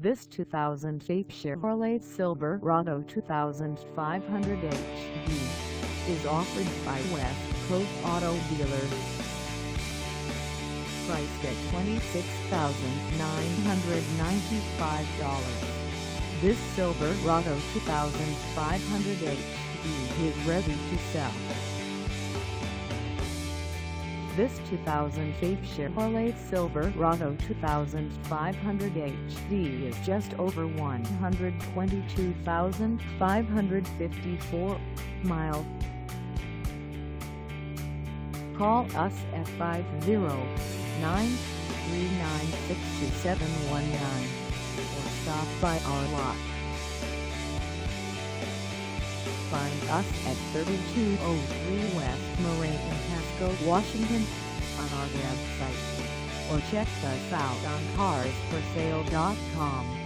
This 2008 Chevrolet Silverado 2500HD is offered by West Coast Auto Dealers. Priced at $26,995, this Silverado 2500HD is ready to sell. This 2008 Chevrolet Silverado 2500HD is just over 122,554 miles. Call us at 509-396-2719 or stop by our lot. Find us at 3203 West Moraine in Pasco, Washington, on our website, or check us out on carsforsale.com.